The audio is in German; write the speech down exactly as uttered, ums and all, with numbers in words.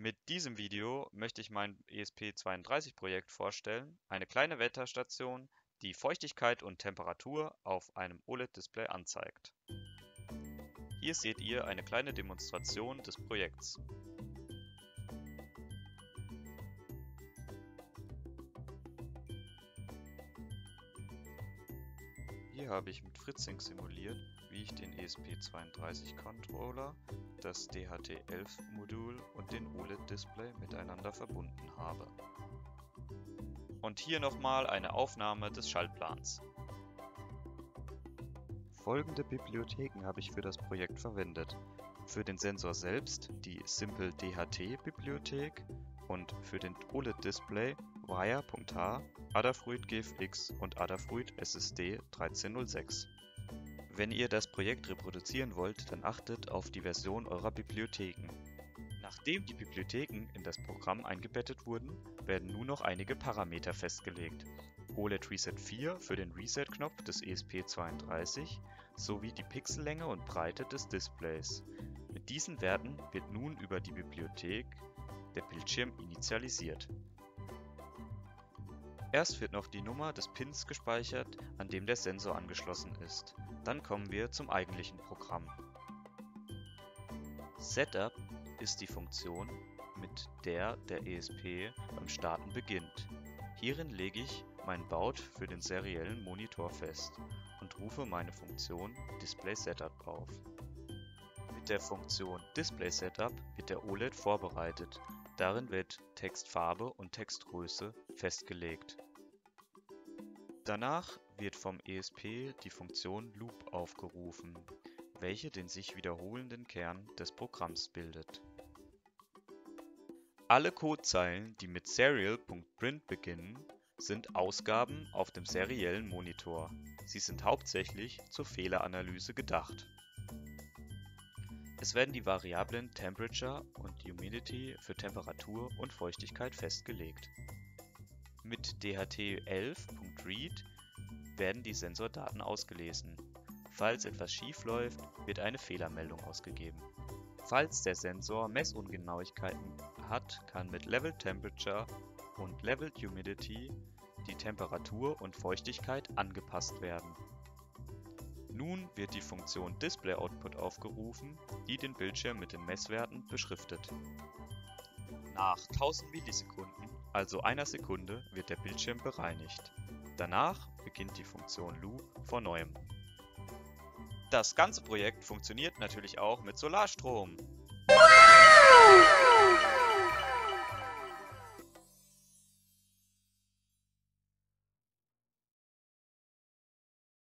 Mit diesem Video möchte ich mein E S P zweiunddreißig Projekt vorstellen, eine kleine Wetterstation, die Feuchtigkeit und Temperatur auf einem O L E D-Display anzeigt. Hier seht ihr eine kleine Demonstration des Projekts. Hier habe ich mit Fritzing simuliert, wie ich den E S P zweiunddreißig Controller, das D H T elf Modul und den O L E D-Display miteinander verbunden habe. Und hier nochmal eine Aufnahme des Schaltplans. Folgende Bibliotheken habe ich für das Projekt verwendet. Für den Sensor selbst die Simple D H T Bibliothek und für den O L E D-Display Wire.h, Adafruit G F X und Adafruit S S D dreizehn null sechs. Wenn ihr das Projekt reproduzieren wollt, dann achtet auf die Version eurer Bibliotheken. Nachdem die Bibliotheken in das Programm eingebettet wurden, werden nur noch einige Parameter festgelegt. O L E D Reset vier für den Reset-Knopf des E S P zweiunddreißig sowie die Pixellänge und Breite des Displays. Mit diesen Werten wird nun über die Bibliothek der Bildschirm initialisiert. Erst wird noch die Nummer des Pins gespeichert, an dem der Sensor angeschlossen ist. Dann kommen wir zum eigentlichen Programm. Setup ist die Funktion, mit der der E S P beim Starten beginnt. Hierin lege ich mein Baud für den seriellen Monitor fest und rufe meine Funktion DisplaySetup auf. Mit der Funktion DisplaySetup wird der O L E D vorbereitet. Darin wird Textfarbe und Textgröße festgelegt. Danach wird vom E S P die Funktion Loop aufgerufen, welche den sich wiederholenden Kern des Programms bildet. Alle Codezeilen, die mit Serial.print beginnen, sind Ausgaben auf dem seriellen Monitor. Sie sind hauptsächlich zur Fehleranalyse gedacht. Es werden die Variablen Temperature und Humidity für Temperatur und Feuchtigkeit festgelegt. Mit D H T elf.read werden die Sensordaten ausgelesen. Falls etwas schief läuft, wird eine Fehlermeldung ausgegeben. Falls der Sensor Messungenauigkeiten hat, kann mit Level Temperature und Level Humidity die Temperatur und Feuchtigkeit angepasst werden. Nun wird die Funktion DisplayOutput aufgerufen, die den Bildschirm mit den Messwerten beschriftet. Nach tausend Millisekunden, also einer Sekunde, wird der Bildschirm bereinigt. Danach beginnt die Funktion Loop von neuem. Das ganze Projekt funktioniert natürlich auch mit Solarstrom. Wow!